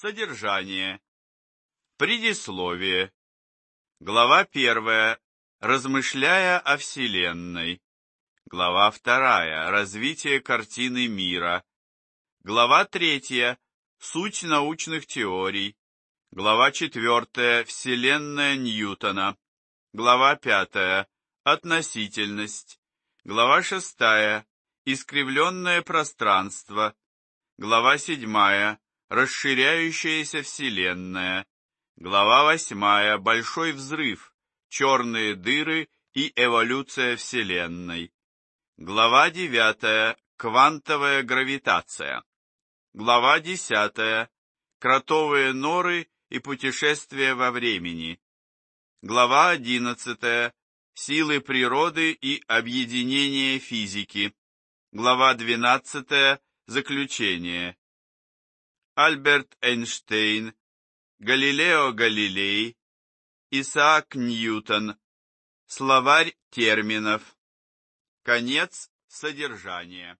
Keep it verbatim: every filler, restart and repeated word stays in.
Содержание. Предисловие. Глава первая. Размышляя о Вселенной. Глава вторая. Развитие картины мира. Глава третья. Суть научных теорий. Глава четвертая. Вселенная Ньютона. Глава пятая. Относительность. Глава шестая. Искривленное пространство. Глава седьмая. Расширяющаяся Вселенная. Глава восьмая. Большой взрыв. Черные дыры и эволюция Вселенной. Глава девятая. Квантовая гравитация. Глава десятая. Кротовые норы и путешествие во времени. Глава одиннадцатая. Силы природы и объединение физики. Глава двенадцатая. Заключение. Альберт Эйнштейн, Галилео Галилей, Исаак Ньютон. Словарь терминов. Конец содержания.